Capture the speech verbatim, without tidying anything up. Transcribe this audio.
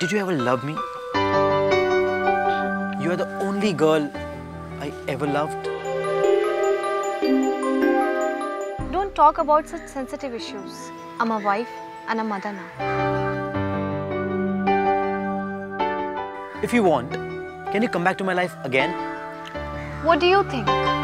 Did you ever love me? You are the only girl I ever loved. Don't talk about such sensitive issues. I'm a wife and a mother now. If you want, can you come back to my life again? What do you think?